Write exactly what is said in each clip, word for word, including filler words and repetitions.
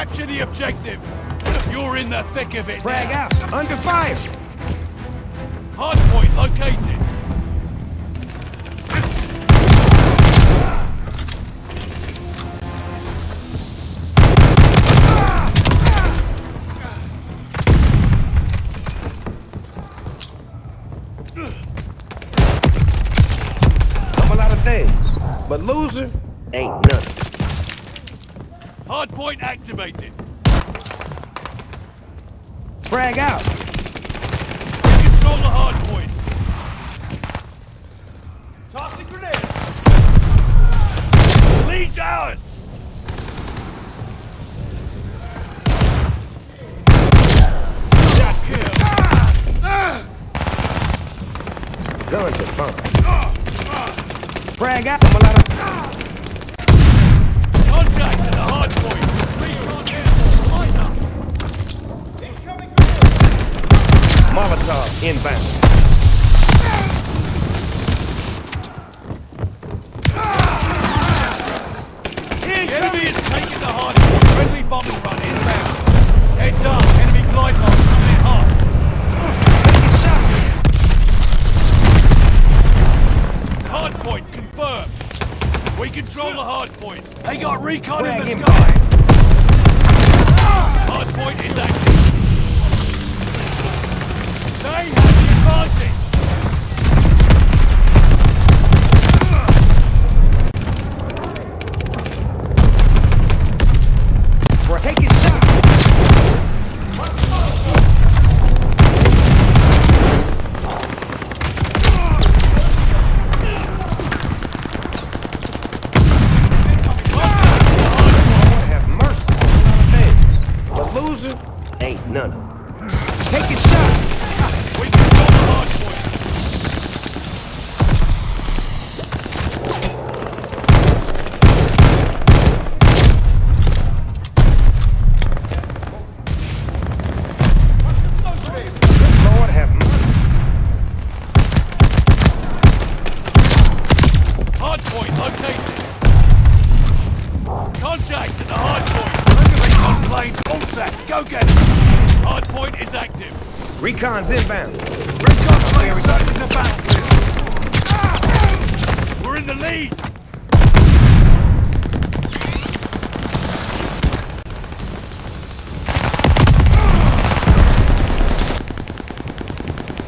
Capture the objective. You're in the thick of it. Frag now. Out. Under fire. Hardpoint located. I'm a lot of things, but loser ain't nothing. Hardpoint activated. Frag out. Control the hardpoint. Toss a grenade. Leech ours. Guns are fun. Uh, uh. Frag out them a lot of... Contact to the hard point. Three on airborne. Light up. Incoming grenade. Molotov inbound. Uh, the enemy is taking the hard point. Friendly bombing run inbound. Heads up. Enemy glide bomb coming in hard. Hardpoint confirmed. We control the hardpoint. They got recon in the sky. Hardpoint is active. They have the advantage. We're taking shots. None. Take a shot. We can go to hardpoint. Lord have mercy. Hardpoint located. Contact to the hardpoint. Recon planes all set. Go get it. Hardpoint is active. Recon's inbound. Recon's planes are in the back. We're in the lead.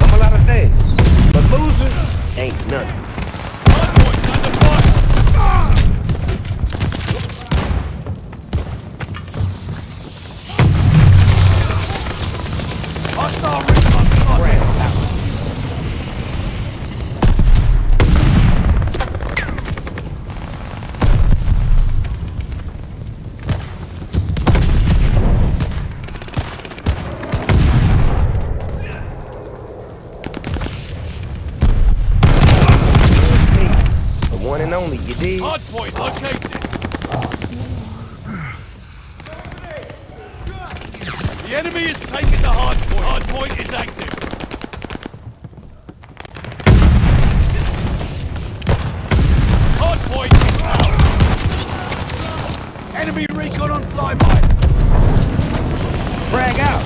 I'm a lot of things, but losing ain't none. Hardpoint's under fire. Hardpoint located. The enemy is taking the hardpoint. Hardpoint is active. Hardpoint is out. Enemy recon on flyby. Frag out.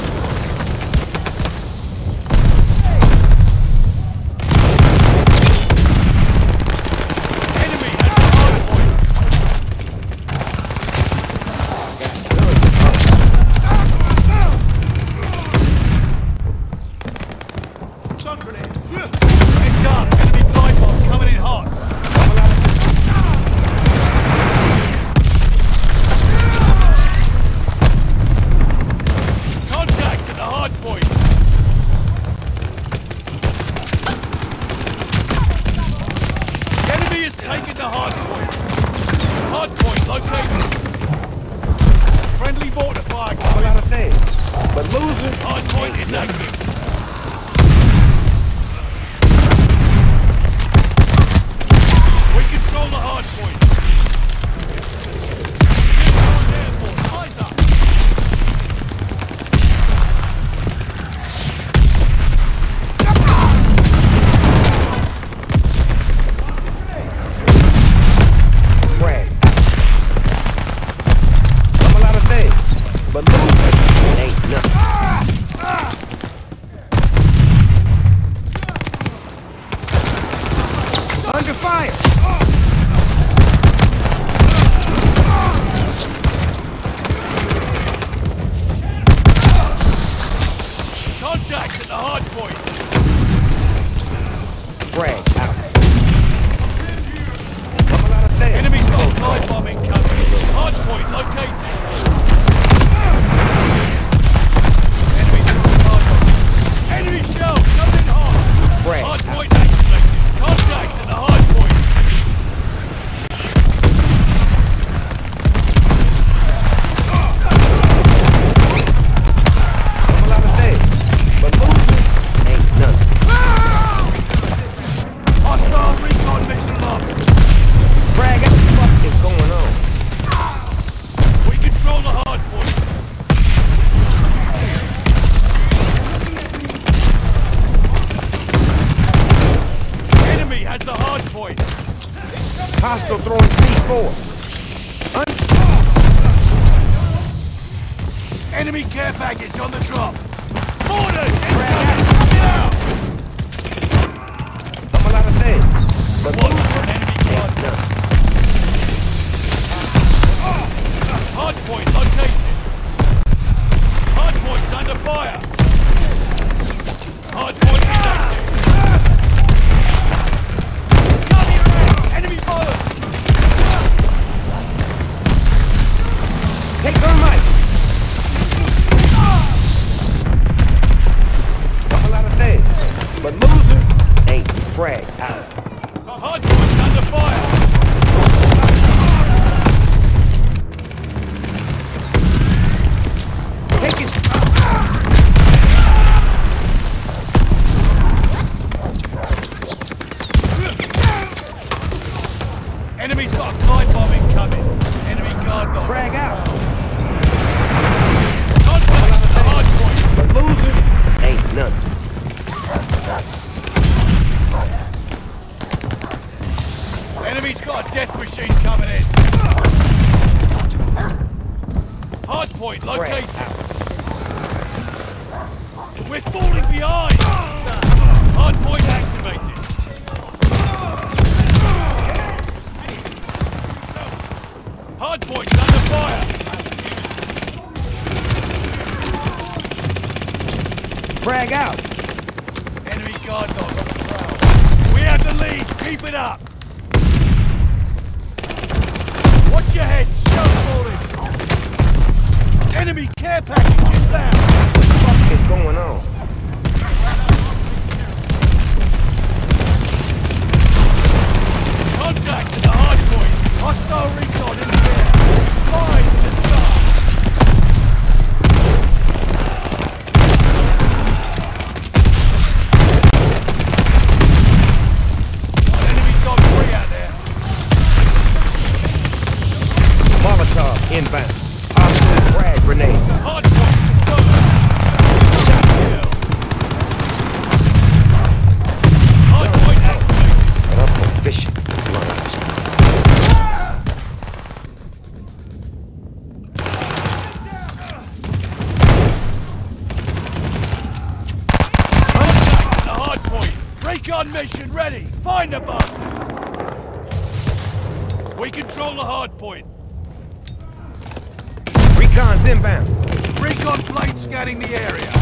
Contact at the hard point. Frag out. Double out of there. Enemy outside bombing company. Hard point located. Enemy hard point. Enemy shell coming hard. Frag hard out. Point activated. Contact at the hard point. Hostile throwing C four. Un Enemy care package on the drop. Orders! Get out! I'm a lot of things. But one enemy can't do. Hard point located. Hard point's under fire. Hard point is active. Take their mic! A lot of things, but loser ain't frag out. The hard point's under fire! Take his... Enemy's got a glide bomb incoming. Enemy guard dog. Frag out! Loser ain't none. Enemy's got a death machine coming in. Hard point located. We're falling behind. Hard point activated. Hard point's under fire. Frag out! Enemy guard dog on the prowl. We have the lead, keep it up! Watch your head, shell falling! Enemy care package is down! What the fuck is going on? Contact at the hard point! Hostile recon in the air! Spies in the sky! Inbound. Hostile frag grenade. Hard point. Hard point activated. I'm proficient. Contact the hard point. Recon mission ready. Find the bastards. We control the hard point. Recon's inbound. Recon plane scanning the area.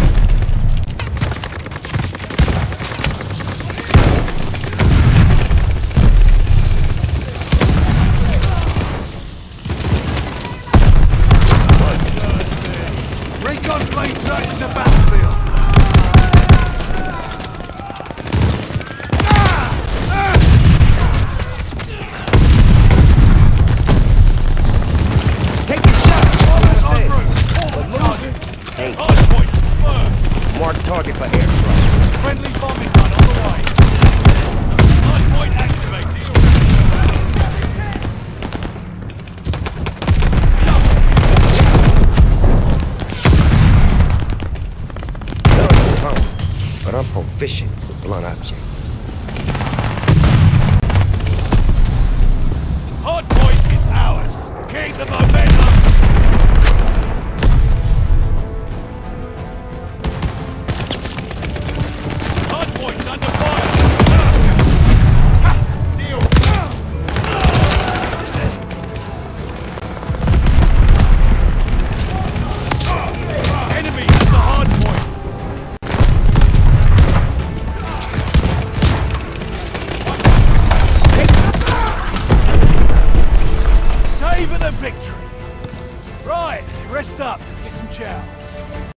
Recon plane searching the battlefield. Target for air strike. Friendly bombing gun on the way. Hard point activated. Guns are home, but I'm proficient with blunt objects. Hard point is ours. Keep the boat.